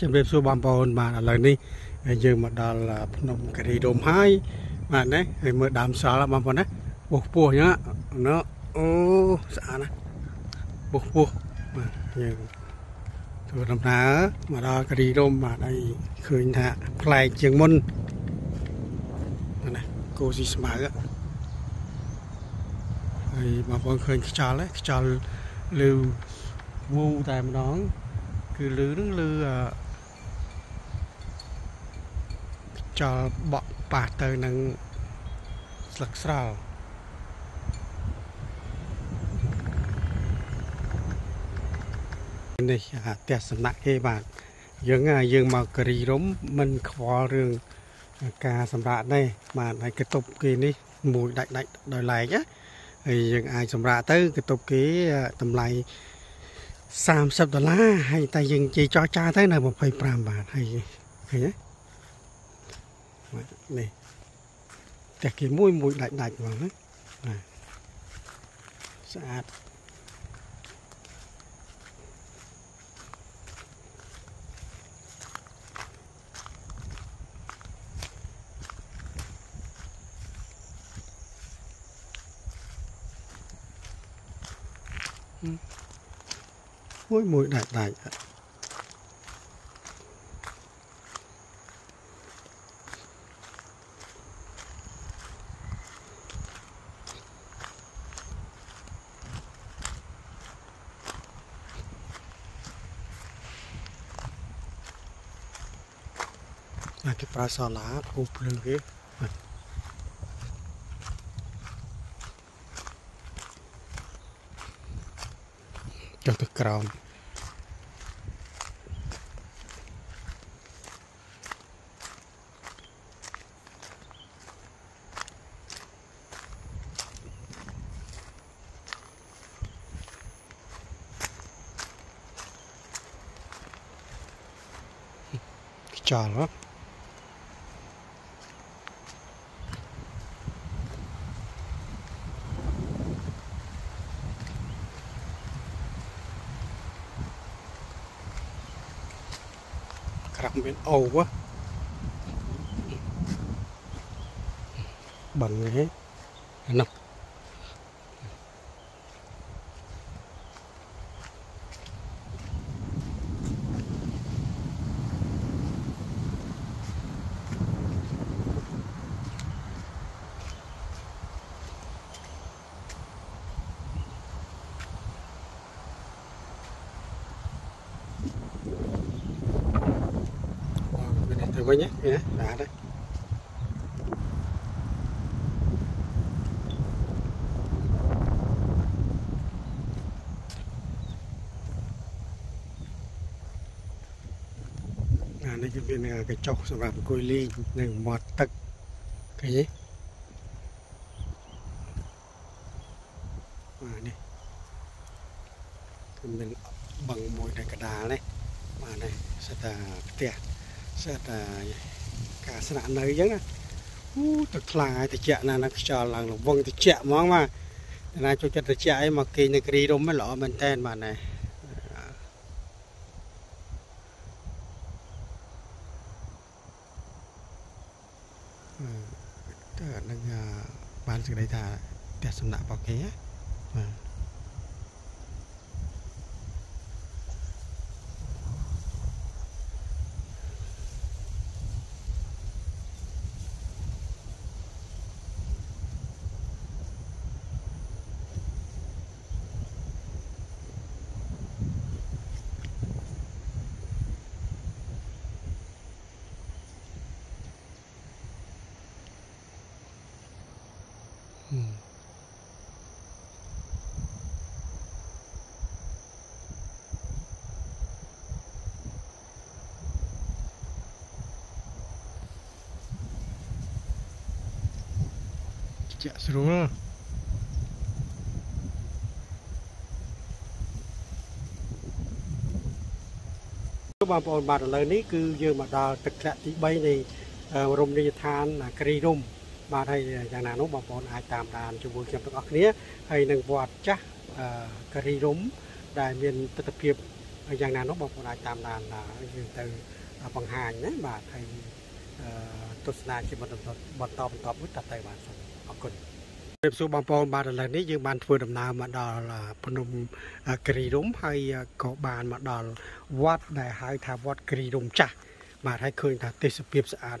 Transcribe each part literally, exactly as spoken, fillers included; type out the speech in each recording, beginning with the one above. จำเป็นส่วนบางปอนมาอะไรนี่ยืมมาดาลนมกระดิ่งให้มาเนี่ยเมื่อดามสาละบางปอนนะบกปูเนาะเนาะโอ้สานะบกปูมายืมตัวลำน้ามาดากระดิ่งมาได้คืนฮะไกลเชียงมนนั่นนะโกสิสมาก็ไอ้บางปอนเคยจาเลยจาลืมวูแต่มาดองคือลือนึงลือจะเบาป่าเตยนังสลักสาวในเตียสนะเฮบาทยังไงยังมากรีร้มมันขวเรื่องการสำราญได้มาในกระตุกกีนี่มูดได้ได้โดยไหลนะยังไงสำราญเตยกระตุกกีตำไหลสามสิบดอลลาร์ให้แต่ยังจีจอจ้าได้นะผมไปปรามบาทให้เห็นไหมนี่แต่กี่มุ้ยมุ้ยได้ได้หวังนะสะอาดมุ้ยมุ้ยได้ได้กิปราสาลาปูเพลิงเอ๊ะจตุกรามจาระครับเป็นเอาวะบังเงี้ยนะไว้เนี่ยเนี่ยด่าได้งานนี้จะเป็นกระจกสำหรับกุยลีหนึ่งหมอดตึกไอ้ยี่มาเนี่ยคือเป็นบังมวยในกระดาษเลยมาเนี่ยสตาร์เตี้ยเสร็จการสนามเลยยังนะตัดลายตัดเจาะนะนักชาวหลังหลงวงตัดเจาะมองมาแต่นายจุดตัดเจาะไอ้มากินในกรีดมไม่หล่อมันแทนมาเนี่ยเกิดนักบ้านสุดใดท่าแต่สำนักปอกเกี้ยจะสรุปบางปอนบาดอะไรนี้คือเยอะมาดาตะแกรงที่ใบในรมนิยทานกรีดมมาให้อย่างนั้นบางปอนอาจตามดานจูบุญเก็บตกอักเนี้ยให้หนึ่งวัดจ้ะกรีดมได้เมียนตะเพียบ อย่างนั้นนกบอกว่าตามนานนะยืนตื่นปังหางนะบาทไทยตุสนาจีบดบดตอมตอมมุดตัดไตบาทสมขอบคุณเว็บสูบบางปองบาทอะไรนี้ยืนบานฟื้นดำนามาดอลพนมกรีดมให้เกาะบานมาดอลวัดได้หายทางวัดกรีดมจ้ะมาให้คืนทางติสเปียบสะอาด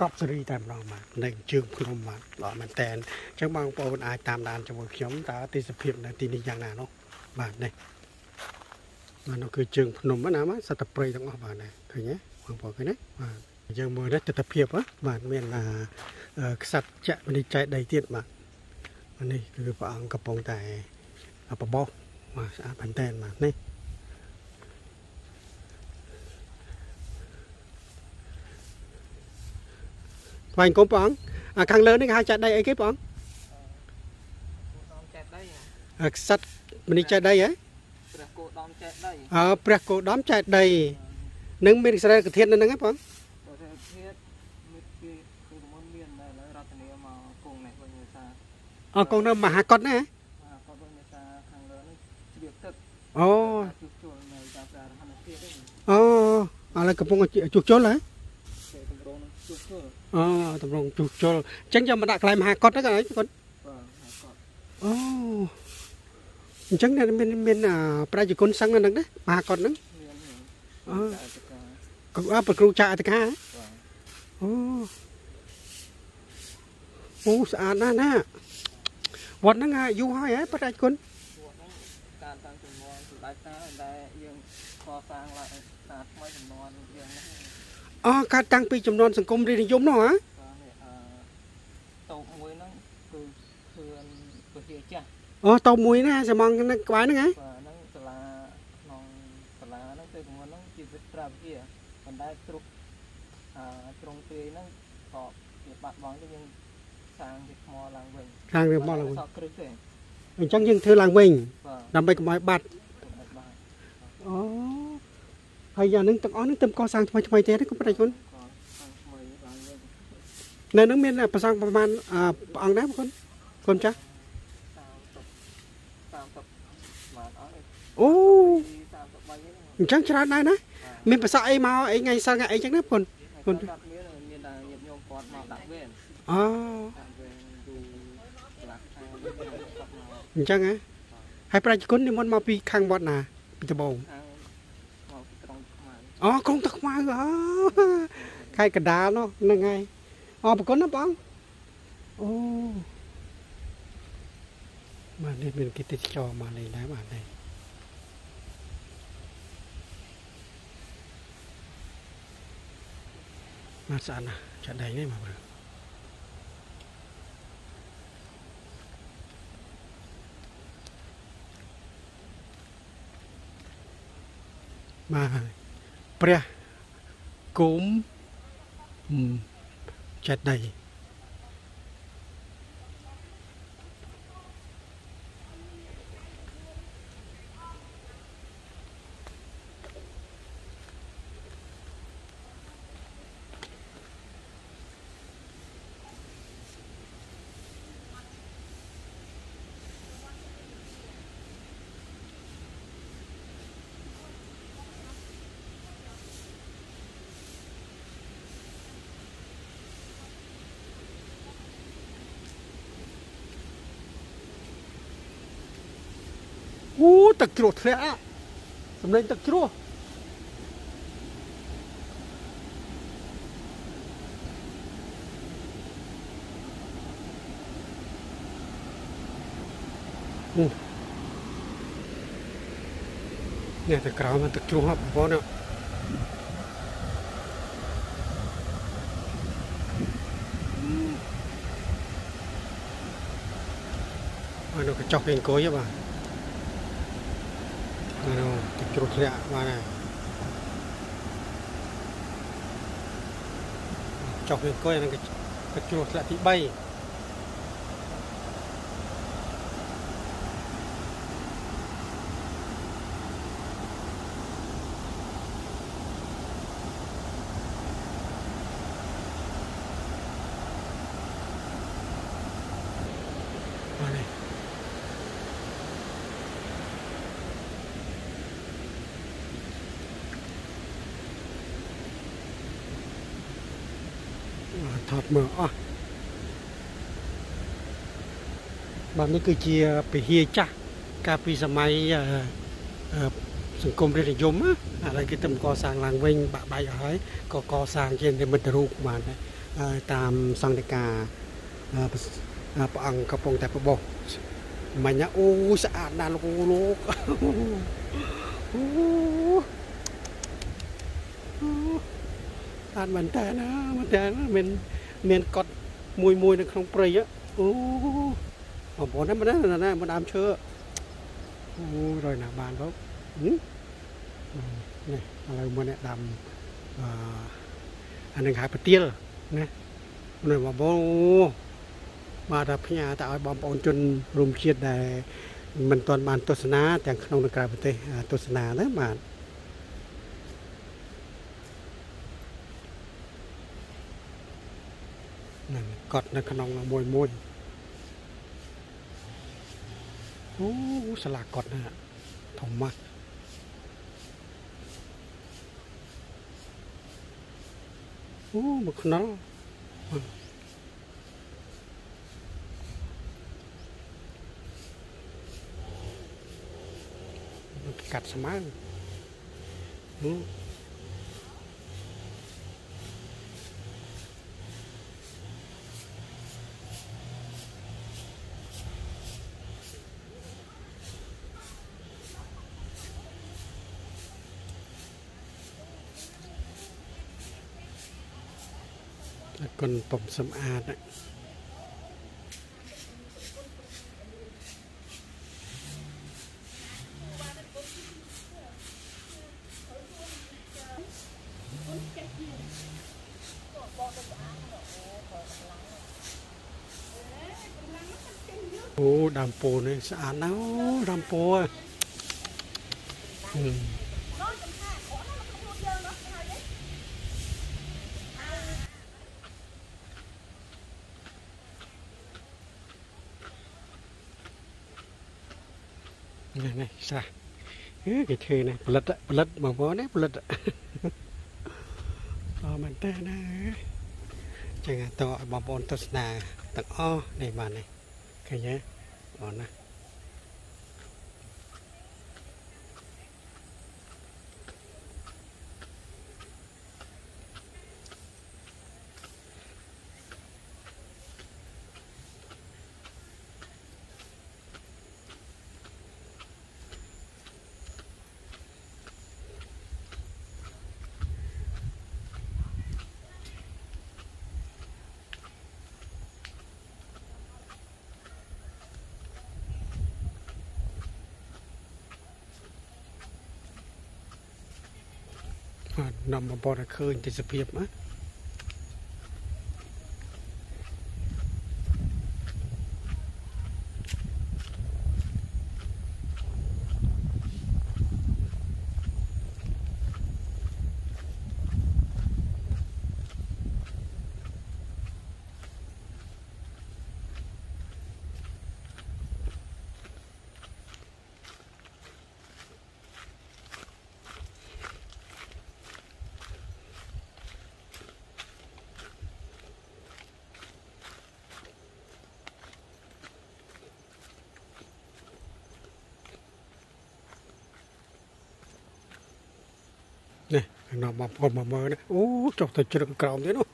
ก็สรีตามเรามาในจึงคุณมาหล่อมันแตนจังบางปองอายตามนานจังหวะเขียวตาติสเปียบในตีนี้อย่างนั้นเนาะบาทเนี่ยมันก็คือจึงพนมมันนะมั้ยสัตว์เปรย์ต้องออกมาเนี่ยคือเนี้ยความปลอดภัยเนี่ยยังมือได้จะตะเพียบวะบาดเมียนมาสัตว์จะมันใจใดเตี้ยมาอันนี้คือปลาอังกระปองแต่ปลาบอมาสะอาดพันแตนมาเนี่ยไปก้มปลาอังขังเลินนี่ค่ะจะได้ไอ้กี่ปลาอังสัตว์มันใจใดไอ้เปลือกโกดอมใจใดนึงเป็นสารกระเทียมนั่นไงปะอ๋อกองน้ำมหากรนะอ๋ออ๋ออะไรกระปุกจุกโจเลยอ๋อตำรวจจุกโจจังจะมาดักลายมหากรได้กันไหมทุกคนอ๋อจังเนี่ยเป็นเป็นอ่าประชาชนสั่งนั่นนั่นนะมหากรนั่นอ๋อก็ว่าเป็นครูจ่าตะกาโอ้โหสะอาดน่าน่าวันนั้นอะอยู่ห้อยไอ้ประชาชนการตั้งจำนวนสุดท้ายได้ยังพอสร้างหลักฐานไม่จำนวนยังอ๋อการตั้งปีจำนวนสังคมเรียนยมเนาะเต่าหมวยนั่นคือคือตัวเดียวจ้ะอ๋อเต่าหมวยนะจะมองนั่นไว้นั่นไงนั่นสลามองสลานั่นเป็นของนั่นจิตวิตราเพียมันได้ตรุกตรงตีนั่นตอบเกี่ยวกับมองยังทางเด็กมอลังเวงทางเด็กมอลังเวงมันจังยังเธอลังเวงนำไปกับไม้บัดอ๋อพยายามนึกตั้งอ๋อนึกเติมกอสร้างทำไมทำไมเจ๊ได้ก็ประชาชนในนักเรียนน่ะประสร้างประมาณอ่าอังนะคนคนจ้ะโอ้มันจังฉลาดนายนะมีภาษาไอ้มาไอ้ไงสร้างไอ้จังนะคนคนอ๋อจังไงให้ประชาชนนี่มันมาปีข้างวัดนะปีตะบงอ๋อกองตะขวาอ๋อใครกระดาเนาะนั่นไงอ๋อประกันนะป้องโอ้มาเนี่ยเป็นกิจจอมาเลยนะมาเลยมาสานนะจะได้ไหมมาบ้างมาเปรี้ยกุ้มจัดได้ตักจุดเลยอะสำเร็จตักจุดเนี่ยตะกร้ามันตักจุดครับพ่อเนี่ยอันนี้ก็จอกเองก็เยอะป่ะจุดเรียกมาเนี่ยจอกเองก็ยังกระจุดเรียกที่ใบ ถอดมืออ่ะบางนี่คือเชียไปเฮียจ้ะกาปีสมัยสังคมเรียนยมอะไรก็ทำก่อสร้างหลังเวงบะใบเอาไว้ก็ก่อสร้างเช่นในบรรทุกมาตามสังเดกาปะอังกระปงแต่ปะบกมันเนี่ยโอ้สะอาดน่าโลกอันมันแต่นะมันแต่นะเมนเมนกอดมวยมวยในคลองเปรย์เยอะโอ้ผมบอกนั่นมันนั่นน่ะมันดามเชื้อโอ้รอยหนาบานเขานี่อะไรมันเนี่ยดำอันหนึ่งหายไปเตี้ยเลยนะหน่วยว่าโบมาดับพญาแต่บอมปอนจนรวมเชียดได้มันตอนบานโฆษณาแต่ขนมในกลายเป็นเตะโฆษณาแล้วมากอดในขนมมวยมวยโอ้สลากกอดนะฮะถมมากโอ้บุกน้องกัดสมานอืมคนปมสำอาดโอ้ดำโปนี่สะอาดนะดำโปอ่ะนี่นี่ใช่เฮ้ยเธอเนี่ยปลัดปลัดหมอบอเนี่ยปลัดอ๋อมันแต่นะจังไงต่อหมอบอลตัดนาตัดอ้อในบ้านนี่ใครเนี่ยอ๋อนะนำมาบอระคืนจะสเปียบมั้ยนำมาพอมาเมื่อนะโอ้จบแต่เจริญกล่าวเนาะ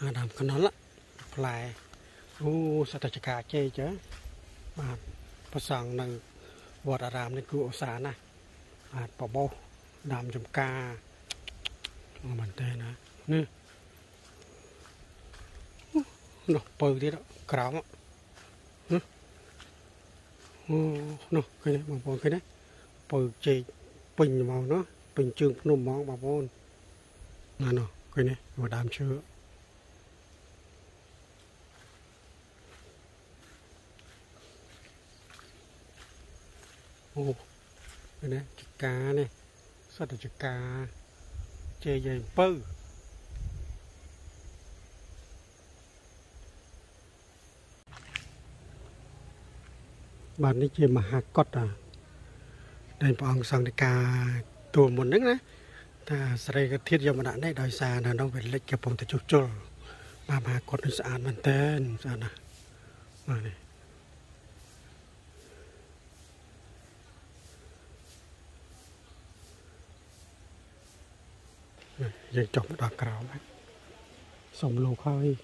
อาดามขนาดละพลายโอ้สัตว์จักรเจเจมาภาษาในวัดอารามในกุศลนะอาดปอบดามจมกามันเต้นะนี่เนาะเปิดดีแล้วกล่าวโอ้โน่เคยนะบางคนเคยนะเปิดใจปิ่งมองเนาะปิ่งจึงนุ่มมองบางคนนั่นเนาะเคยนะมาดามเชื้อโอ้เคยนะจักราเนี่ยสัตว์จักราเจยัยปื้อบ้านนี้เจมหากอดอ่ะ ในปองสังเกตตัวหมดนึกนะแต่สไลก็เทียบยามนั้นได้ดอยซานะน้องเป็นเล็กกับผมแต่จุดจุดมามากดสะอาดมันเต้นสะอาดนะมาเลยยังจบดอกกระเอาไหมสมลูกเข้าอีก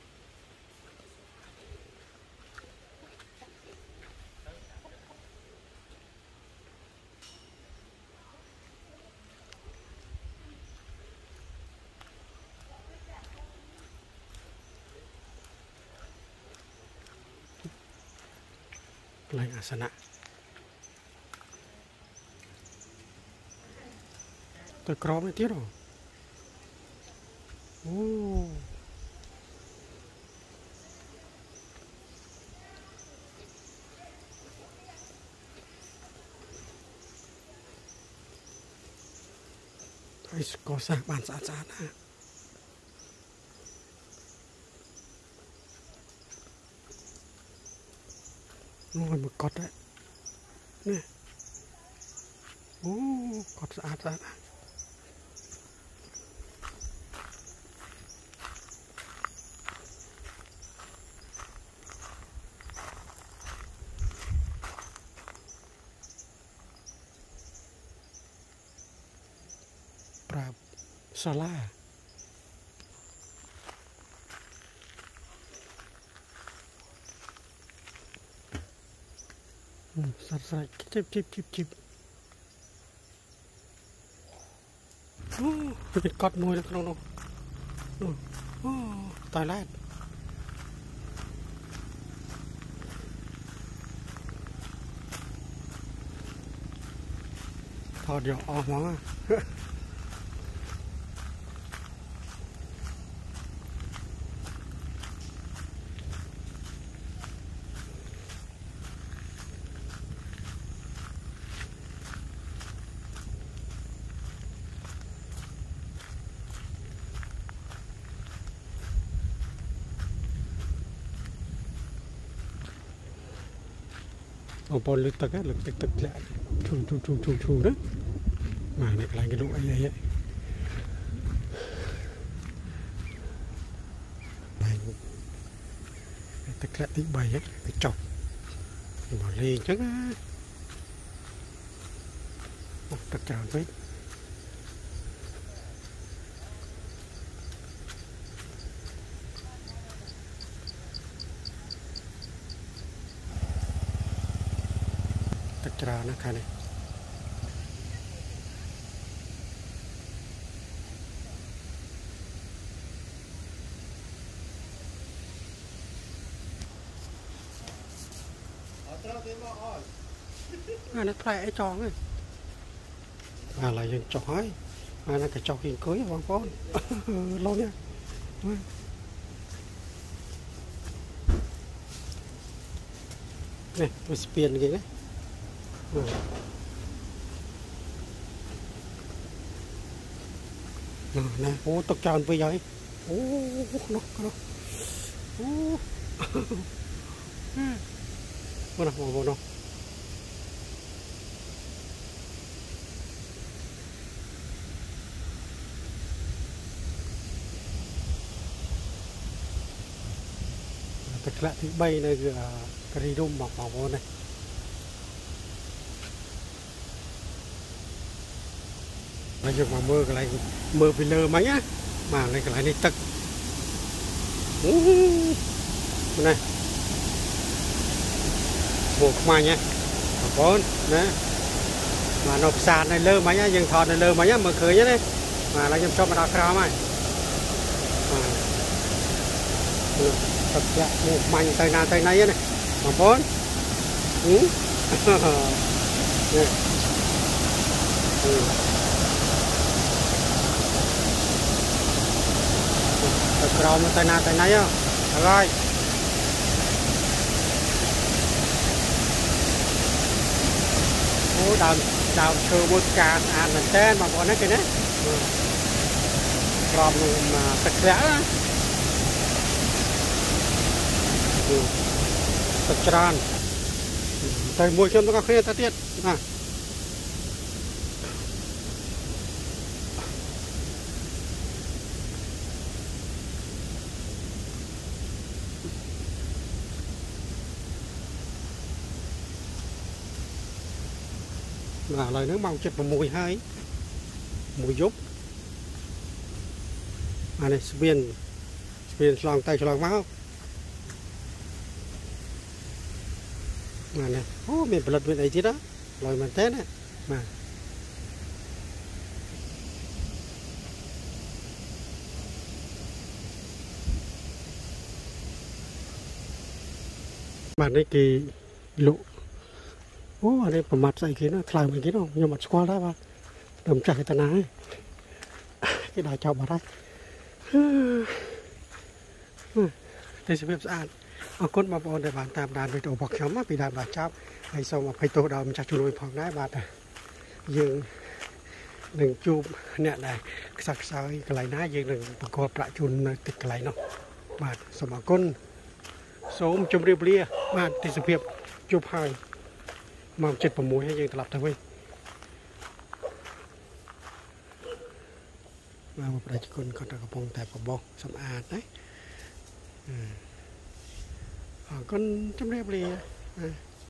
แรงอาสนะตัวกรอบไม่ที่หรอโอ้ไอ้สกอสบ้านสะอาดๆนะนู่นมันกดเลยนี่โอ้กดสะอาดสะอาดปราบซาลาสัตว์ใส่จิบจิบจิบจิบโอ้จะเป็นกอดมวยแล้วน้องๆโอ้ตายแล้วถอดหยอกออกมาเอาบอลลึกตะกันลึกตะตะแหละชูชูชูชูชูนะมาในกลางกระดูกอะไรเงี้ยตะแกะตีใบเงี้ยไปจบบอลเลยจังนะตะแกะไปตะกร้านะคะเนี่ยอันนั้นใครไอ้จองเลยอะไรยังจอยอันนั้นก็จองกินเกยบางคนโลเนี่ยเนี่ยมันเปลี่ยนไงเนี่ยโอ้นะโอ้ตกจานไปใหญ่โอ้นกนกโอ้วันนั้นวันนั้นตะกร้าที่ใบเลยคือกระดิ่งดุมบอกบอกวันนี้เราจะมาเมื่ออะไรเมื่อไปเลยไหมอ่ะมาอะไรกันอะไรนี่ตึกอู้นี่นะบวกมาเนี่ยบอลนะมานกสารในเลิมไหมอ่ะยังถอดในเลิมไหมอ่ะเมื่อเคยเนี่ยมาเราจะชอบมาดาคราไหมตึกละบวกมันใจนานใจในเนี่ยบอลอู้นี่เราไม่ตายนานตายไหนอ่ะอะไรโอ้ดาวดาวเชอร์บนการอ่านมันเต้นมาก่อนนะกันนะรอบลงมาตะแคร่นะตะจานแต่มวยเชื่อมต้องการเคลียร์ตะเตี้ยนะ น่ะเลยนึกมองเจ็บมวยให้มวยยุบอันนี้สเปียนสเปียนสลองไตสลองเมาอันนี้โอ้มีผลิตเป็นไอจีนะลอยมันเต้นนะมามาในกี่ลูกโอ้อันนี้ผมมัดใส่กินนะคลายมันกินเนาะยังมัดสควอตได้ป่ะดมจากตะนายที่ได้ชอบมาได้ในสภาพสะอาดเอาคนมาบอลในบ้านตามด่านไปตัวบอกเขียวมาปีด่านบาดเจ็บไอ้สมไปตัวดำจากจุลวิภพได้บาดยิงหนึ่งจูบเนี่ยได้สักสายไกลน้ายิงหนึ่งประกอบประจุนติดไกลเนาะบาดสมคนโสมจมเรียบเรียบาดในสภาพจูบหายมาเจ็ดประมวยให้ยิงตลับทั้งวันมาบริจาคคนก็ตะกบงแต่กระบอกสำอาดนะก็จำเรียบเรีย